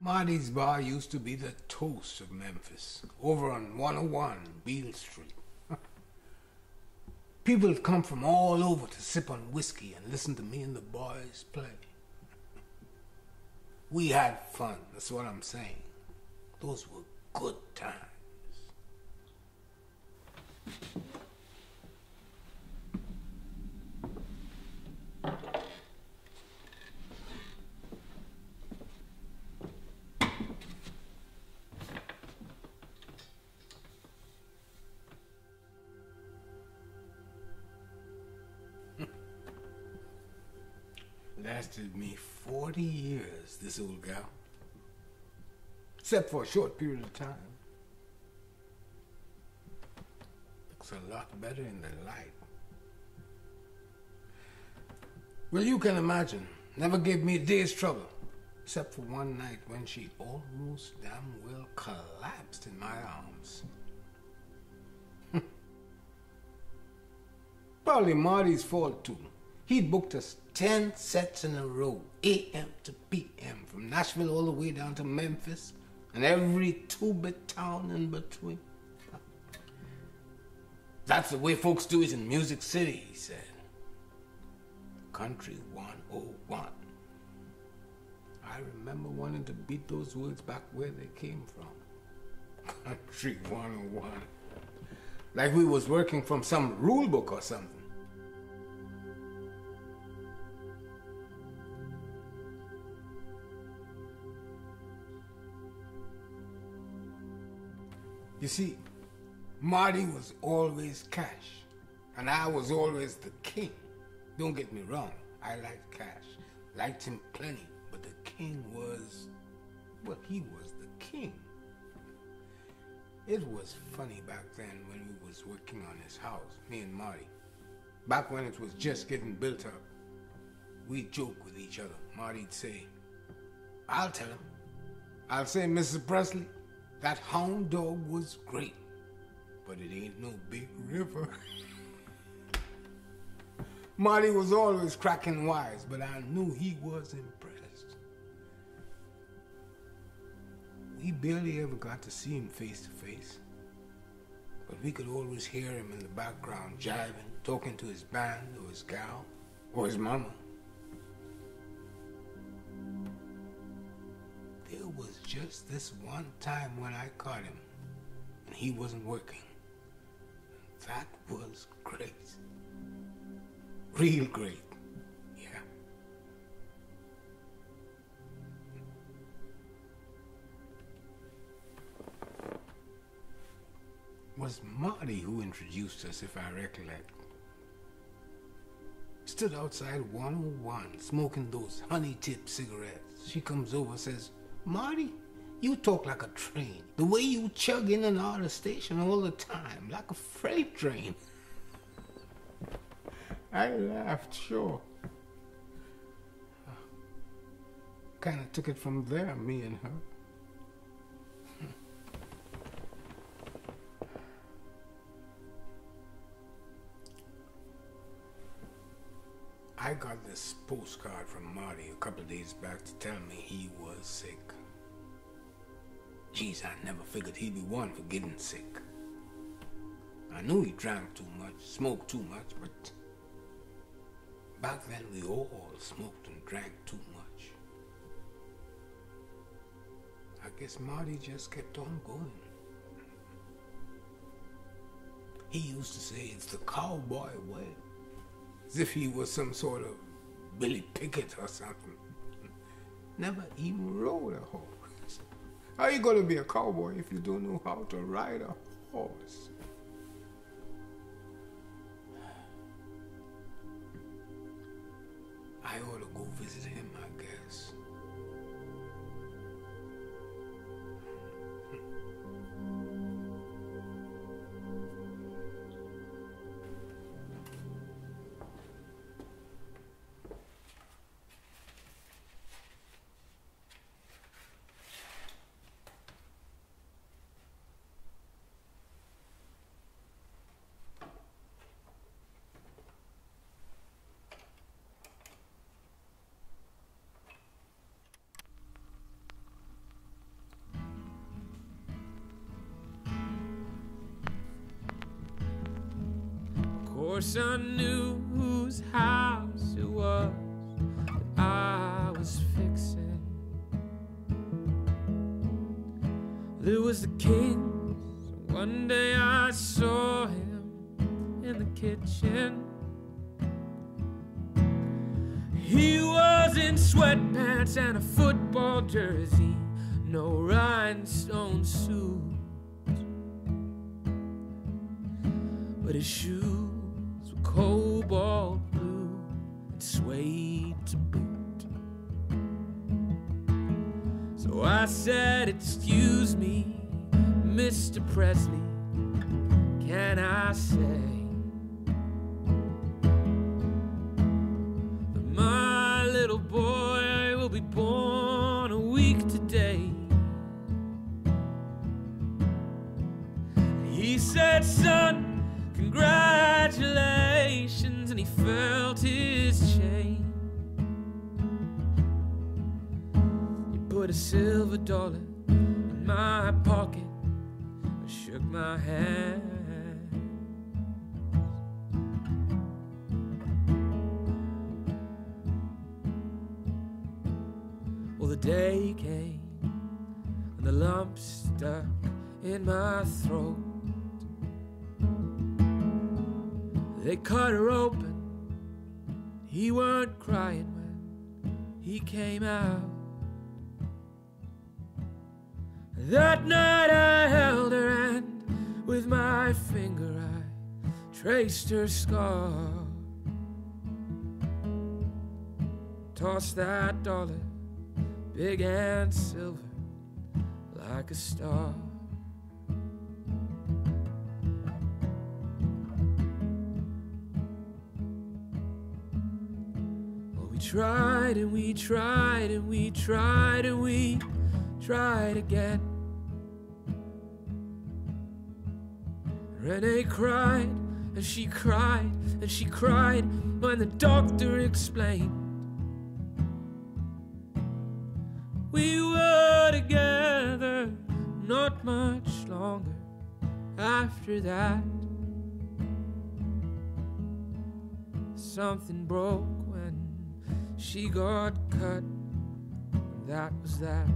Marty's Bar used to be the toast of Memphis, over on 101 Beale Street. People would come from all over to sip on whiskey and listen to me and the boys play. We had fun, that's what I'm saying. Those were good times. Lasted me 40 years, this old gal. Except for a short period of time. Looks a lot better in the light. Well, you can imagine, never gave me a day's trouble. Except for one night when she almost damn well collapsed in my arms. Probably Marty's fault too. He booked us 10 sets in a row, AM to PM, from Nashville all the way down to Memphis, and every two-bit town in between. That's the way folks do it in Music City, he said. Country 101. I remember wanting to beat those words back where they came from. Country 101. Like we was working from some rule book or something. You see, Marty was always Cash, and I was always the king. Don't get me wrong, I liked Cash, liked him plenty, but the king was, well, he was the king. It was funny back then when we was working on his house, me and Marty. Back when it was just getting built up, we'd joke with each other. Marty'd say, I'll tell him. I'll say, Mr. Presley, that hound dog was great, but it ain't no big river. Marty was always cracking wise, but I knew he was impressed. We barely ever got to see him face to face, but we could always hear him in the background jiving, talking to his band or his gal or his mama. Just this one time when I caught him, and he wasn't working. That was great. Real great, yeah. It was Marty who introduced us, if I recollect. Stood outside 101, smoking those honey-tipped cigarettes. She comes over and says, Marty, you talk like a train. The way you chug in and out of the station all the time, like a freight train. I laughed, sure. Kind of took it from there, me and her. I got this postcard from Marty a couple of days back to tell me he was sick. Jeez, I never figured he'd be one for getting sick. I knew he drank too much, smoked too much, but back then we all smoked and drank too much. I guess Marty just kept on going. He used to say it's the cowboy way, as if he was some sort of Billy Pickett or something. Never even rode a horse. How are you going to be a cowboy if you don't know how to ride a horse? I ought to go visit him, I guess. course I knew whose house it was that I was fixing. There was the king's. One day I saw him in the kitchen. He was in sweatpants and a football jersey, no rhinestone suit. But his shoes were cobalt blue and suede to boot. So I said, "Excuse me, Mr. Presley, can I say that my little boy will be born a week today?" He said, "Son, congratulations," and he felt his chain. He put a silver dollar in my pocket and shook my hand. Well, the day came and the lump stuck in my throat. They cut her open. He weren't crying when he came out. That night I held her and with my finger I traced her scar. Tossed that dollar, big and silver, like a star. Tried and we tried and we tried and we tried again. Renee cried and she cried and she cried when the doctor explained we were together not much longer after that. Something broke. She got cut, and that was that.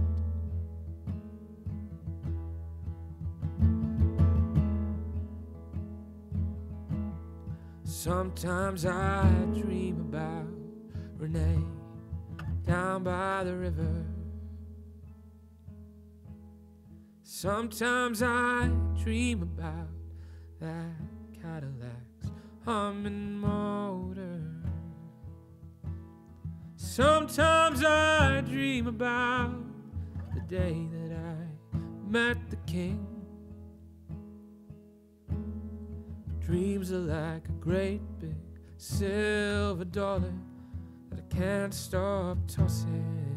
Sometimes I dream about Renee down by the river. Sometimes I dream about that Cadillac's humming motor. Sometimes I dream about the day that I met the king. Dreams are like a great big silver dollar that I can't stop tossing.